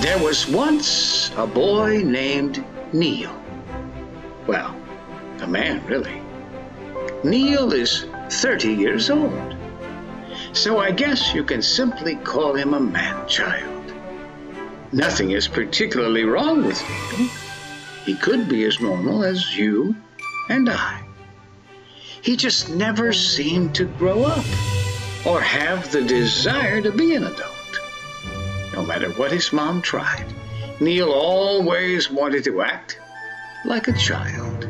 There was once a boy named Neil. Well, a man, really. Neil is 30 years old, so I guess you can simply call him a man-child. Nothing is particularly wrong with Neil. He could be as normal as you and I. He just never seemed to grow up or have the desire to be an adult. No matter what his mom tried, Neil always wanted to act like a child.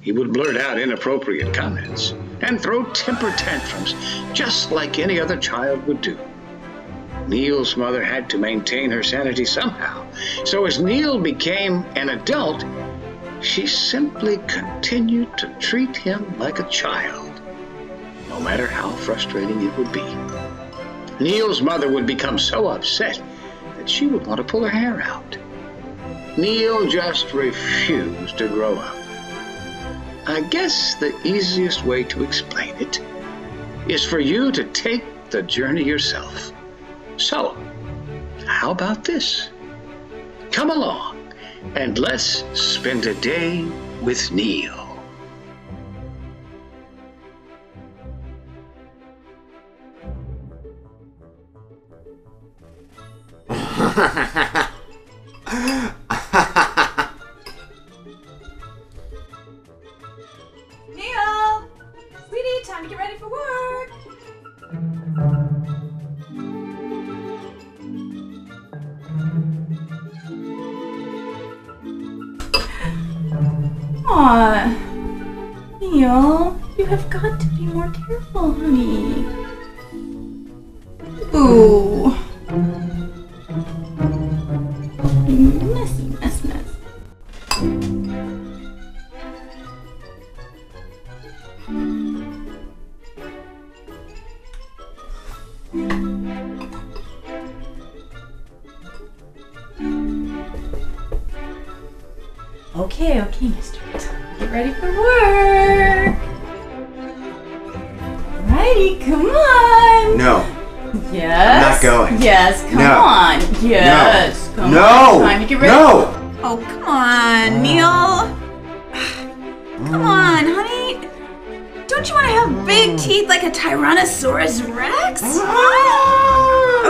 He would blurt out inappropriate comments and throw temper tantrums, just like any other child would do. Neil's mother had to maintain her sanity somehow, so as Neil became an adult, she simply continued to treat him like a child, no matter how frustrating it would be. Neil's mother would become so upset that she would want to pull her hair out. Neil just refused to grow up. I guess the easiest way to explain it is for you to take the journey yourself. So, how about this? Come along and let's spend a day with Neil. Neil! Sweetie, time to get ready for work! Aw, Neil, you have got to be more careful, honey. Ooh. Messy, mess, mess. Okay, Mr. Get ready for work. Righty, come on. No. Yes. I'm not going. Yes, come on. Yes, come on. It's time to get ready. No. Oh, come on, Neil. Come on, honey. Don't you want to have big teeth like a Tyrannosaurus Rex?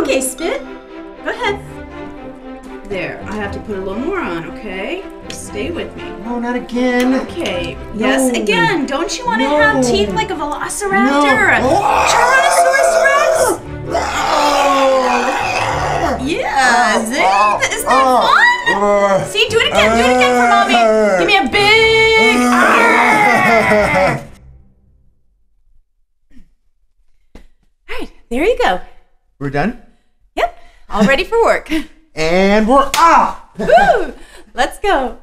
Okay, spit. Go ahead. There. I have to put a little more on, okay? Stay with me. No, not again. Okay. Yes, again. Don't you want to have teeth like a velociraptor? No. Tyrannosaurus Rex? Yeah, isn't that fun? See, do it again. Do it again for mommy. Give me a big arr. All right, there you go. We're done? Yep, all ready for work. And we're off. Woo, let's go.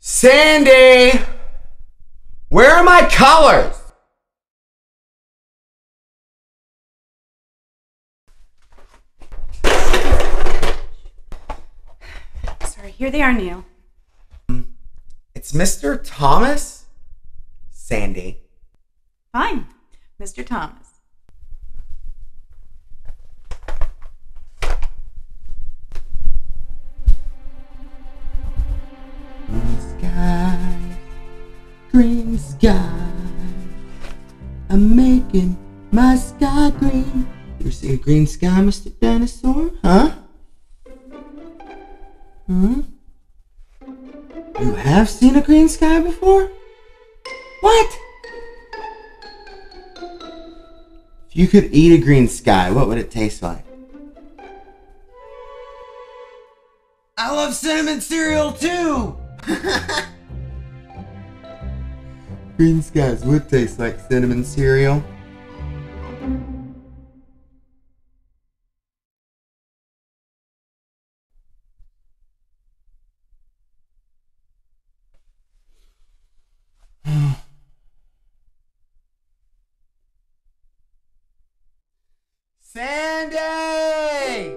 Sandy! Where are my collars? Sorry, here they are, Neil. It's Mr. Thomas? Sandy. Fine, Mr. Thomas. Green sky, I'm making my sky green. You ever see a green sky, Mr. Dinosaur? Huh? Huh? You have seen a green sky before? What? If you could eat a green sky, what would it taste like? I love cinnamon cereal too! Green skies would taste like cinnamon cereal. Sandy!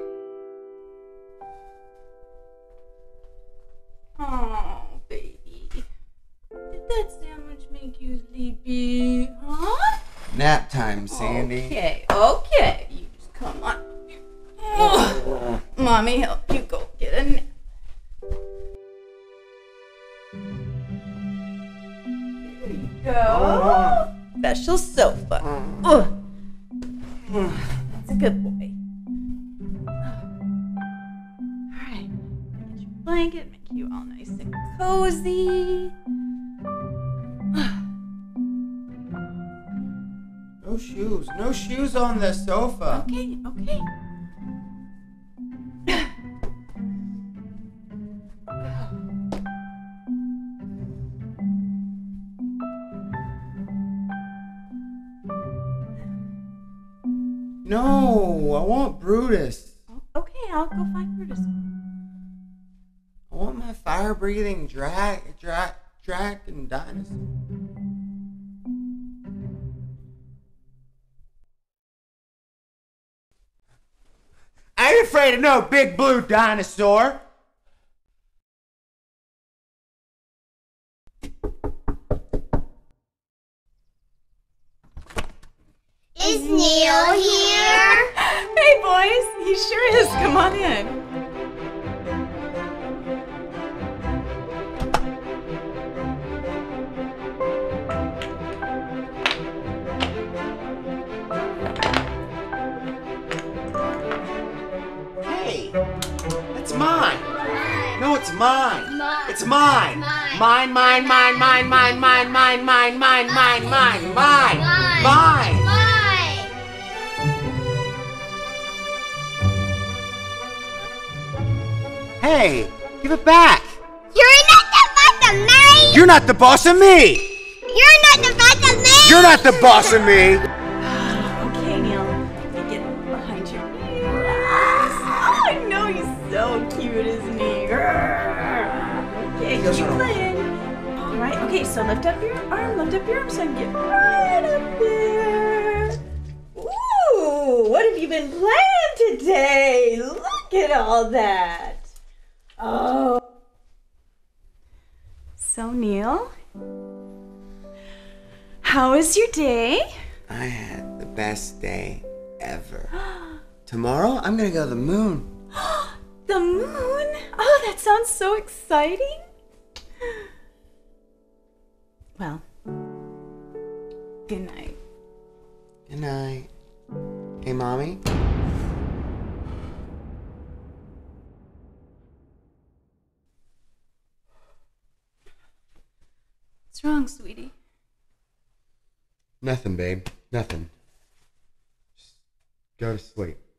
Oh, baby. Did that sandwich make you sleepy, huh? Nap time, Sandy. Okay, okay. You just come on. Oh. Mommy, help you go get a nap. There you go. Oh. Special sofa. Oh. Oh. Good boy. Alright, get your blanket, make you all nice and cozy. No shoes on the sofa. Okay, okay. No, I want Brutus. Okay, I'll go find Brutus. I want my fire-breathing dragon dinosaur. I ain't afraid of no big blue dinosaur. Is Neil here? Hey boys, he sure is. Come on in. Hey, that's mine. No, it's mine. It's mine. Mine, mine, mine, mine, mine, mine, mine, mine, mine, mine, mine, mine, mine. Hey, give it back! You're not the boss of me! You're not the boss of me! You're not the boss of me! You're not the boss of me! Okay, Neil, let me get behind you. Oh, I know he's so cute, isn't he? Okay, keep playing. All right, okay, so lift up your arm so I can get right up there. Ooh, what have you been playing today? Look at all that. Oh. So, Neil, how was your day? I had the best day ever. Tomorrow, I'm gonna go to the moon. The moon? Oh, that sounds so exciting. Well, good night. Good night. Hey, Mommy? What's wrong, sweetie? Nothing, babe. Nothing. Just go to sleep.